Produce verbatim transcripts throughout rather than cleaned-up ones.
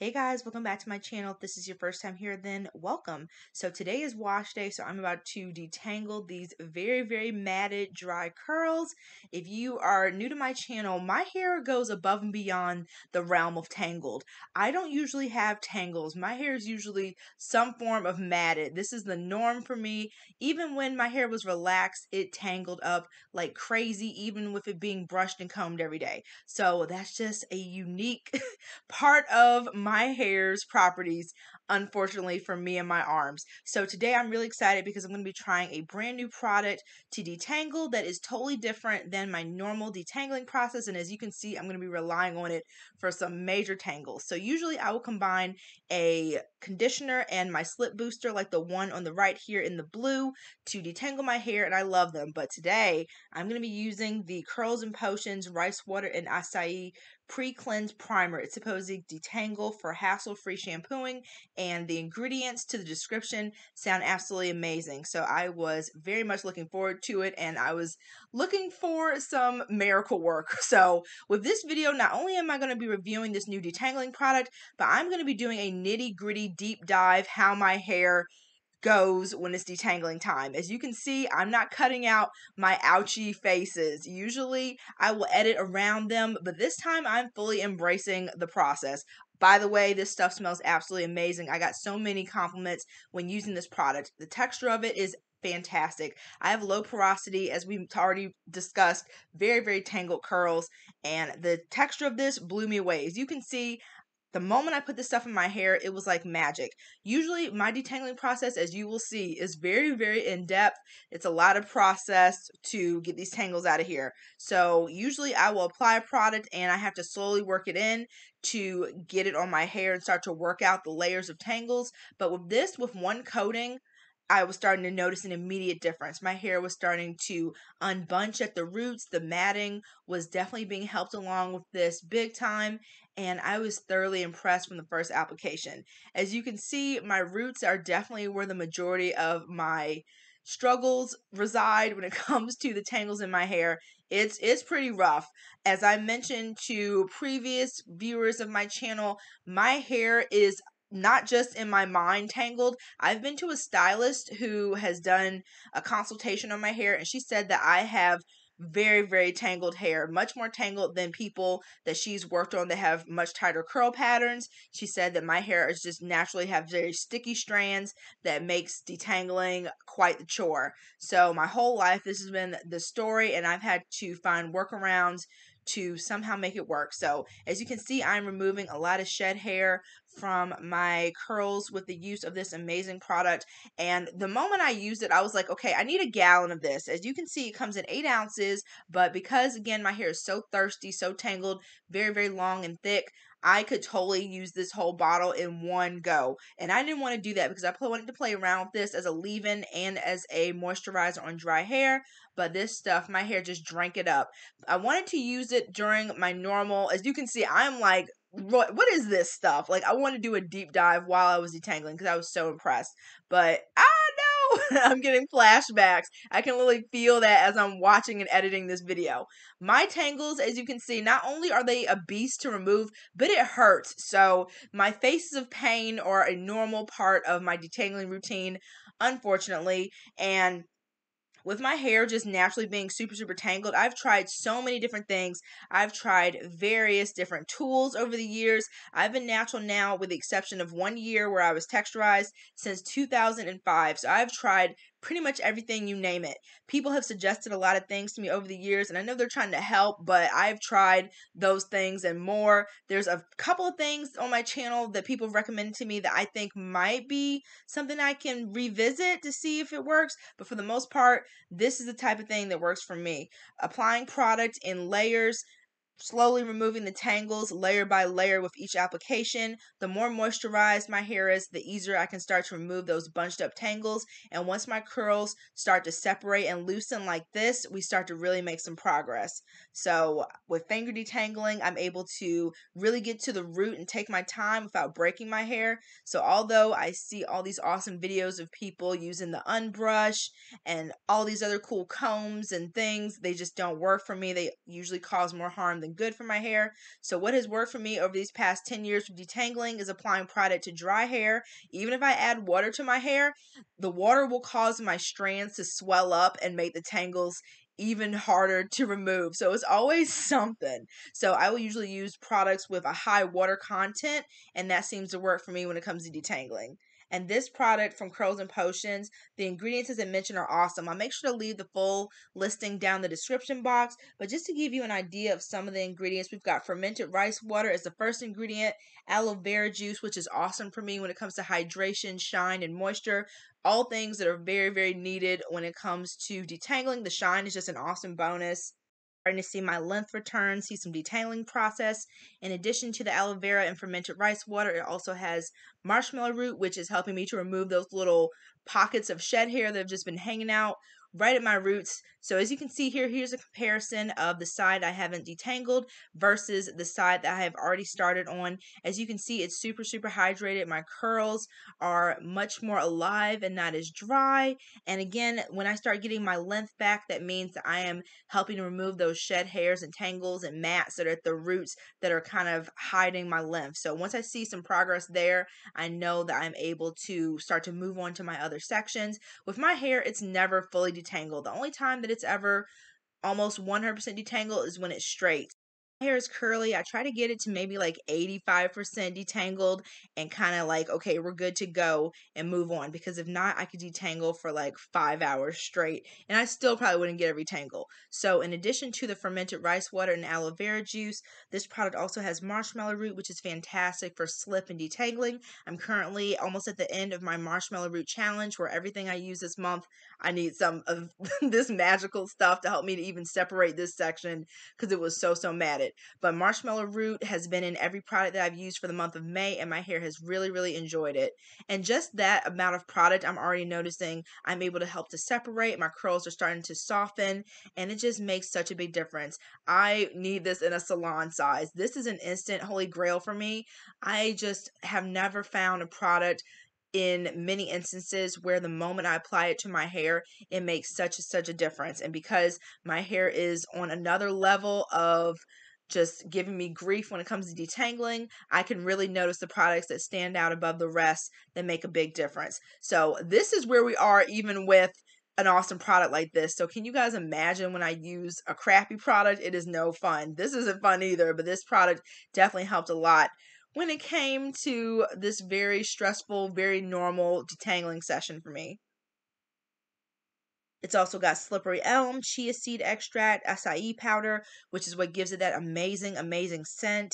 Hey guys, welcome back to my channel. If this is your first time here, then welcome. So today is wash day, so I'm about to detangle these very, very matted dry curls. If you are new to my channel, my hair goes above and beyond the realm of tangled. I don't usually have tangles. My hair is usually some form of matted. This is the norm for me. Even when my hair was relaxed, it tangled up like crazy, even with it being brushed and combed every day. So that's just a unique part of my my hair's properties, unfortunately, for me and my arms. So today I'm really excited because I'm going to be trying a brand new product to detangle that is totally different than my normal detangling process, and as you can see, I'm going to be relying on it for some major tangles. So usually I will combine a conditioner and my slip booster, like the one on the right here in the blue, to detangle my hair, and I love them. But today I'm going to be using the Curls and Potions Rice Water and Acai Pre-Cleanse Primer. It's supposed to detangle for hassle-free shampooing, and the ingredients to the description sound absolutely amazing. So I was very much looking forward to it, and I was looking for some miracle work. So with this video, not only am I going to be reviewing this new detangling product, but I'm going to be doing a nitty-gritty deep dive how my hair goes when it's detangling time. As you can see, I'm not cutting out my ouchy faces. Usually I will edit around them, but this time I'm fully embracing the process. By the way, this stuff smells absolutely amazing. I got so many compliments when using this product. The texture of it is fantastic. I have low porosity, as we've already discussed, very, very tangled curls, and the texture of this blew me away. As you can see, the moment I put this stuff in my hair, it was like magic. Usually my detangling process, as you will see, is very, very in-depth. It's a lot of process to get these tangles out of here. So usually I will apply a product and I have to slowly work it in to get it on my hair and start to work out the layers of tangles. But with this, with one coating, I was starting to notice an immediate difference. My hair was starting to unbunch at the roots. The matting was definitely being helped along with this big time, and I was thoroughly impressed from the first application. As you can see, my roots are definitely where the majority of my struggles reside when it comes to the tangles in my hair. It's it's pretty rough. As I mentioned to previous viewers of my channel, my hair is not just in my mind tangled. I've been to a stylist who has done a consultation on my hair, and she said that I have very, very tangled hair, much more tangled than people that she's worked on that have much tighter curl patterns. She said that my hair is just naturally have very sticky strands that makes detangling quite the chore. So my whole life, this has been the story, and I've had to find workarounds to somehow make it work. So as you can see, I'm removing a lot of shed hair from my curls with the use of this amazing product. And the moment I used it, I was like, okay, I need a gallon of this. As you can see, it comes in eight ounces, but because again, my hair is so thirsty, so tangled, very, very long and thick, I could totally use this whole bottle in one go. And I didn't want to do that because I wanted to play around with this as a leave-in and as a moisturizer on dry hair, but this stuff, my hair just drank it up. I wanted to use it during my normal, as you can see, I'm like, what is this stuff? Like, I want to do a deep dive while I was detangling because I was so impressed. But I know I'm getting flashbacks. I can literally feel that as I'm watching and editing this video. My tangles, as you can see, not only are they a beast to remove, but it hurts. So my faces of pain are a normal part of my detangling routine, unfortunately. And with my hair just naturally being super, super tangled, I've tried so many different things. I've tried various different tools over the years. I've been natural now, with the exception of one year where I was texturized, since two thousand five. So I've tried pretty much everything, you name it. People have suggested a lot of things to me over the years, and I know they're trying to help, but I've tried those things and more. There's a couple of things on my channel that people recommend to me that I think might be something I can revisit to see if it works, but for the most part, this is the type of thing that works for me. Applying product in layers, slowly removing the tangles layer by layer with each application. The more moisturized my hair is, the easier I can start to remove those bunched up tangles. And once my curls start to separate and loosen like this, we start to really make some progress. So with finger detangling, I'm able to really get to the root and take my time without breaking my hair. So although I see all these awesome videos of people using the unbrush and all these other cool combs and things, they just don't work for me. They usually cause more harm than something good for my hair. So what has worked for me over these past ten years for detangling is applying product to dry hair. Even if I add water to my hair, the water will cause my strands to swell up and make the tangles even harder to remove. So it's always something. So I will usually use products with a high water content, and that seems to work for me when it comes to detangling. And this product from Curls and Potions, the ingredients as I mentioned are awesome. I'll make sure to leave the full listing down the description box, but just to give you an idea of some of the ingredients, we've got fermented rice water as the first ingredient, aloe vera juice, which is awesome for me when it comes to hydration, shine, and moisture. All things that are very, very needed when it comes to detangling. The shine is just an awesome bonus. Starting to see my length return, see some detangling process. In addition to the aloe vera and fermented rice water, it also has marshmallow root, which is helping me to remove those little pockets of shed hair that have just been hanging out right at my roots. So as you can see here, here's a comparison of the side I haven't detangled versus the side that I have already started on. As you can see, it's super, super hydrated. My curls are much more alive and not as dry. And again, when I start getting my length back, that means that I am helping to remove those shed hairs and tangles and mats that are at the roots that are kind of hiding my length. So once I see some progress there, I know that I'm able to start to move on to my other sections. With my hair, it's never fully detangled. The only time that it's ever almost one hundred percent detangled is when it's straight. My hair is curly. I try to get it to maybe like eighty-five percent detangled and kind of like, okay, we're good to go and move on, because if not, I could detangle for like five hours straight and I still probably wouldn't get every tangle. So in addition to the fermented rice water and aloe vera juice, this product also has marshmallow root, which is fantastic for slip and detangling. I'm currently almost at the end of my marshmallow root challenge, where everything I use this month, I need some of this magical stuff to help me to even separate this section because it was so, so matted. But marshmallow root has been in every product that I've used for the month of May, and my hair has really, really enjoyed it. And just that amount of product, I'm already noticing I'm able to help to separate. My curls are starting to soften, and it just makes such a big difference. I need this in a salon size. This is an instant holy grail for me. I just have never found a product in many instances where the moment I apply it to my hair, it makes such a, such a difference. And because my hair is on another level of just giving me grief when it comes to detangling, I can really notice the products that stand out above the rest that make a big difference. So this is where we are even with an awesome product like this. So can you guys imagine when I use a crappy product? It is no fun. This isn't fun either, but this product definitely helped a lot when it came to this very stressful, very normal detangling session for me. It's also got slippery elm, chia seed extract, acai powder, which is what gives it that amazing, amazing scent.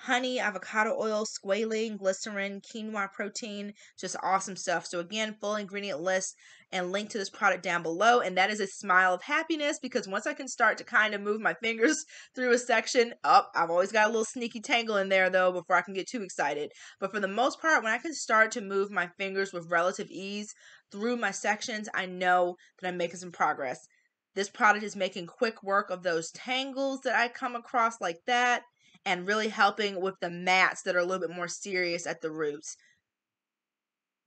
Honey, avocado oil, squalane, glycerin, quinoa protein, just awesome stuff. So again, full ingredient list and link to this product down below. And that is a smile of happiness, because once I can start to kind of move my fingers through a section, up, oh, I've always got a little sneaky tangle in there though before I can get too excited. But for the most part, when I can start to move my fingers with relative ease through my sections, I know that I'm making some progress. This product is making quick work of those tangles that I come across like that, and really helping with the mats that are a little bit more serious at the roots.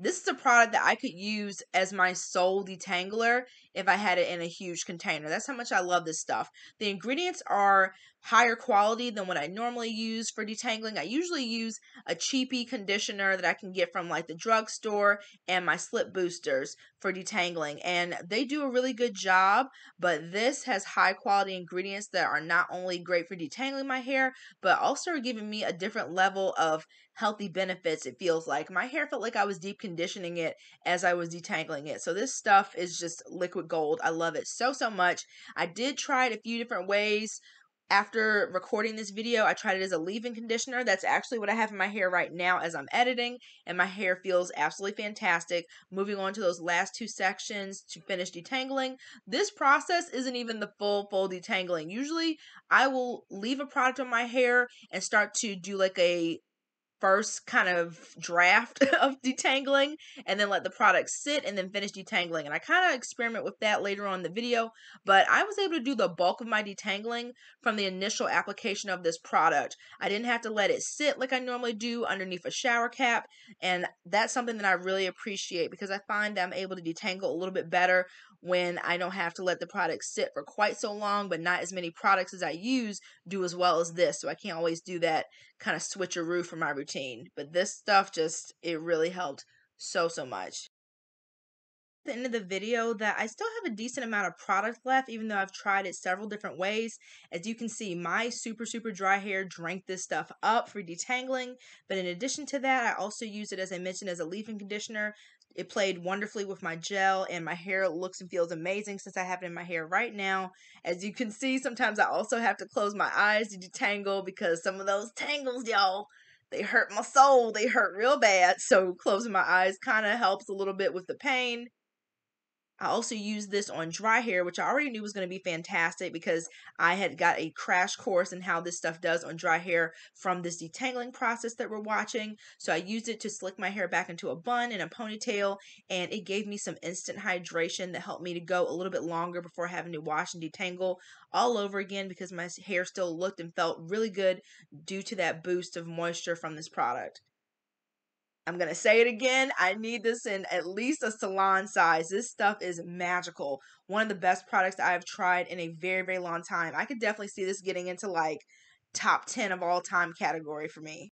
This is a product that I could use as my sole detangler if I had it in a huge container. That's how much I love this stuff. The ingredients are higher quality than what I normally use for detangling. I usually use a cheapy conditioner that I can get from like the drugstore and my slip boosters for detangling, and they do a really good job, but this has high quality ingredients that are not only great for detangling my hair, but also are giving me a different level of healthy benefits. It feels like my hair felt like I was deep conditioning it as I was detangling it. So this stuff is just liquid gold. I love it so, so much. I did try it a few different ways after recording this video. I tried it as a leave-in conditioner. That's actually what I have in my hair right now as I'm editing, and my hair feels absolutely fantastic. Moving on to those last two sections to finish detangling. This process isn't even the full, full detangling. Usually I will leave a product on my hair and start to do like a first kind of draft of detangling, and then let the product sit and then finish detangling. And I kind of experiment with that later on in the video, but I was able to do the bulk of my detangling from the initial application of this product. I didn't have to let it sit like I normally do underneath a shower cap, and that's something that I really appreciate, because I find that I'm able to detangle a little bit better when I don't have to let the product sit for quite so long, but not as many products as I use do as well as this. So I can't always do that kind of switcheroo for my routine. But this stuff just, it really helped so, so much. The end of the video that I still have a decent amount of product left, even though I've tried it several different ways. As you can see, my super super dry hair drank this stuff up for detangling, but in addition to that, I also used it, as I mentioned, as a leave-in conditioner. It played wonderfully with my gel, and my hair looks and feels amazing since I have it in my hair right now. As you can see, sometimes I also have to close my eyes to detangle because some of those tangles, y'all, they hurt my soul. They hurt real bad, so closing my eyes kind of helps a little bit with the pain. I also used this on dry hair, which I already knew was going to be fantastic because I had got a crash course in how this stuff does on dry hair from this detangling process that we're watching. So I used it to slick my hair back into a bun and a ponytail, and it gave me some instant hydration that helped me to go a little bit longer before having to wash and detangle all over again because my hair still looked and felt really good due to that boost of moisture from this product. I'm going to say it again. I need this in at least a salon size. This stuff is magical. One of the best products I've tried in a very, very long time. I could definitely see this getting into like top ten of all time category for me.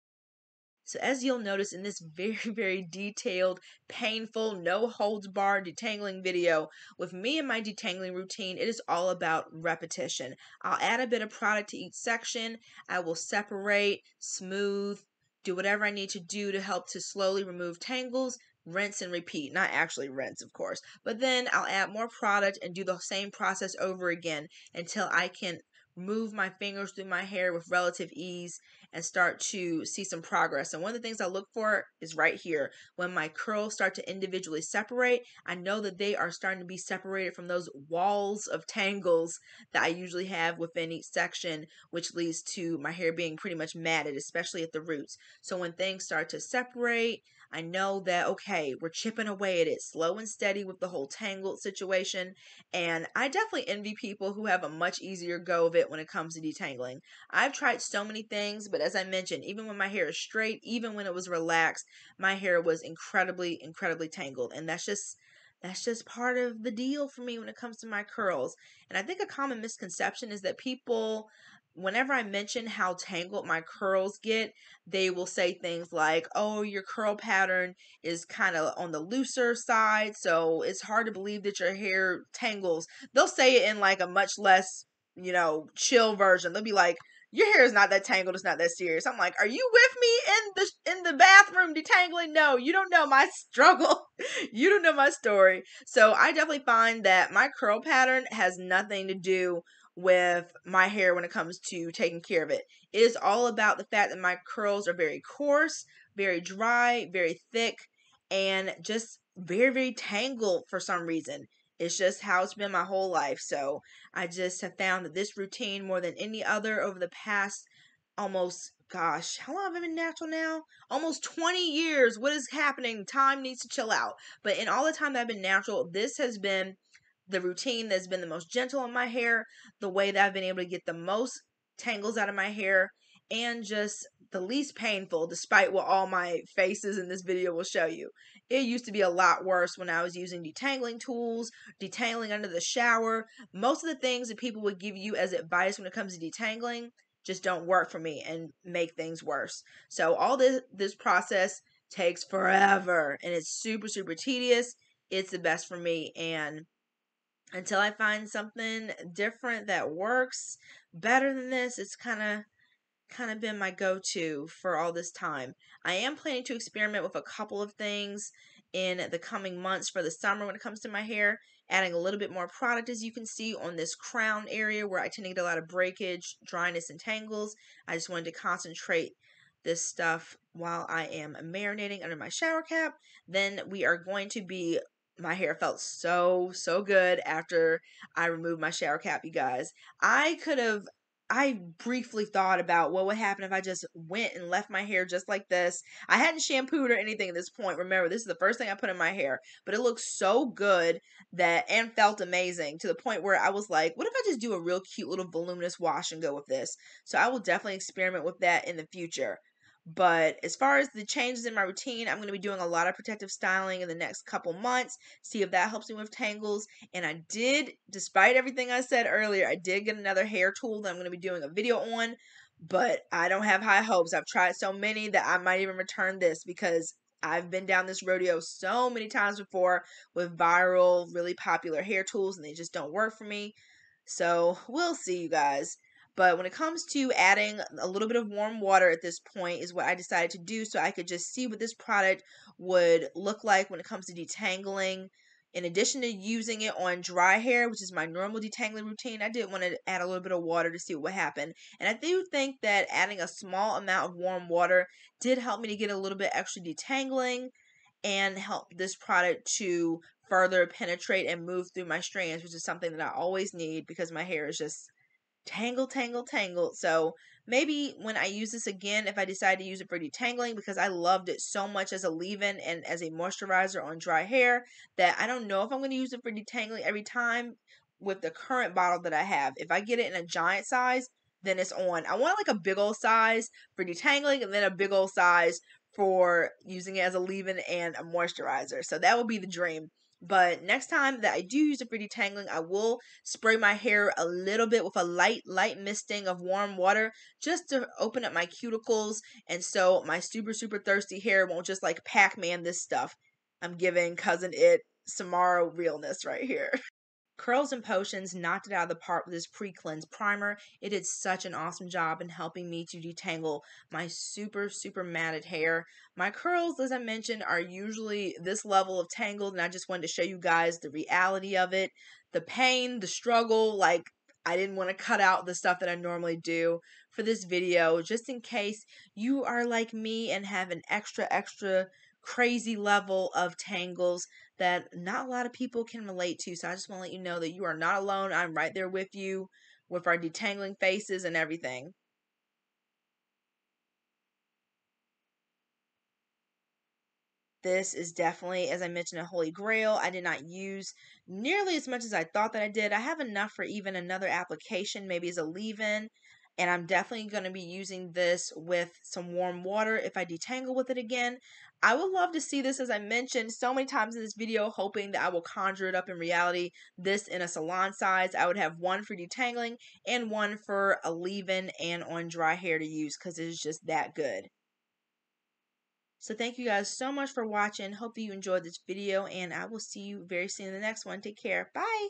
So as you'll notice in this very, very detailed, painful, no holds barred detangling video, with me and my detangling routine, it is all about repetition. I'll add a bit of product to each section. I will separate, smooth, do whatever I need to do to help to slowly remove tangles, rinse and repeat. Not actually rinse, of course, but then I'll add more product and do the same process over again until I can move my fingers through my hair with relative ease and start to see some progress. And one of the things I look for is right here. When my curls start to individually separate, I know that they are starting to be separated from those walls of tangles that I usually have within each section, which leads to my hair being pretty much matted, especially at the roots. So when things start to separate, I know that, okay, we're chipping away at it slow and steady with the whole tangled situation. And I definitely envy people who have a much easier go of it when it comes to detangling. I've tried so many things, but as I mentioned, even when my hair is straight, even when it was relaxed, my hair was incredibly, incredibly tangled. And that's just That's just part of the deal for me when it comes to my curls. And I think a common misconception is that people, whenever I mention how tangled my curls get, they will say things like, oh, your curl pattern is kind of on the looser side, so it's hard to believe that your hair tangles. They'll say it in like a much less, you know, chill version. They'll be like, your hair is not that tangled. It's not that serious. I'm like, are you with me in the in the bathroom detangling? No, you don't know my struggle. You don't know my story. So I definitely find that my curl pattern has nothing to do with my hair when it comes to taking care of it. It is all about the fact that my curls are very coarse, very dry, very thick, and just very, very tangled for some reason. It's just how it's been my whole life. So I just have found that this routine, more than any other, over the past almost, gosh, how long have I been natural now? Almost twenty years. What is happening? Time needs to chill out. But in all the time that I've been natural, this has been the routine that's been the most gentle on my hair, the way that I've been able to get the most tangles out of my hair, and just the least painful, despite what all my faces in this video will show you. It used to be a lot worse when I was using detangling tools, detangling under the shower. Most of the things that people would give you as advice when it comes to detangling just don't work for me and make things worse. So all this, this process takes forever, and it's super, super tedious. It's the best for me, and until I find something different that works better than this, it's kind of... kind of been my go-to for all this time. I am planning to experiment with a couple of things in the coming months for the summer when it comes to my hair, adding a little bit more product, as you can see, on this crown area where I tend to get a lot of breakage, dryness, and tangles. I just wanted to concentrate this stuff while I am marinating under my shower cap. Then we are going to be My hair felt so, so good after I removed my shower cap, you guys. I could have I briefly thought about what would happen if I just went and left my hair just like this. I hadn't shampooed or anything at this point. Remember, this is the first thing I put in my hair, but it looked so good that and felt amazing to the point where I was like, what if I just do a real cute little voluminous wash and go with this? So I will definitely experiment with that in the future. But as far as the changes in my routine, I'm going to be doing a lot of protective styling in the next couple months, see if that helps me with tangles. And I did, despite everything I said earlier, I did get another hair tool that I'm going to be doing a video on, but I don't have high hopes. I've tried so many that I might even return this because I've been down this rodeo so many times before with viral, really popular hair tools, and they just don't work for me. So we'll see, you guys. But when it comes to adding a little bit of warm water at this point is what I decided to do, so I could just see what this product would look like when it comes to detangling. In addition to using it on dry hair, which is my normal detangling routine, I did want to add a little bit of water to see what would happen. And I do think that adding a small amount of warm water did help me to get a little bit extra detangling and help this product to further penetrate and move through my strands, which is something that I always need because my hair is just tangle, tangle, tangle. So maybe when I use this again, if I decide to use it for detangling, because I loved it so much as a leave-in and as a moisturizer on dry hair, that I don't know if I'm going to use it for detangling every time with the current bottle that I have. If I get it in a giant size, then it's on. I want like a big old size for detangling and then a big old size for using it as a leave-in and a moisturizer. So that would be the dream. But next time that I do use it for detangling, I will spray my hair a little bit with a light, light misting of warm water just to open up my cuticles. And so my super, super thirsty hair won't just like Pac-Man this stuff. I'm giving Cousin It Samara realness right here. Curls and Potions knocked it out of the park with this pre-cleanse primer. It did such an awesome job in helping me to detangle my super, super matted hair. My curls, as I mentioned, are usually this level of tangled, and I just wanted to show you guys the reality of it. The pain, the struggle, like I didn't want to cut out the stuff that I normally do for this video, just in case you are like me and have an extra, extra crazy level of tangles that not a lot of people can relate to. So I just want to let you know that you are not alone. I'm right there with you with our detangling faces and everything. This is definitely, as I mentioned, a holy grail. I did not use nearly as much as I thought that I did. I have enough for even another application, maybe as a leave-in. And I'm definitely going to be using this with some warm water if I detangle with it again. I would love to see this, as I mentioned so many times in this video, hoping that I will conjure it up in reality. This in a salon size. I would have one for detangling and one for a leave-in and on dry hair to use because it's just that good. So thank you guys so much for watching. Hope that you enjoyed this video, and I will see you very soon in the next one. Take care. Bye!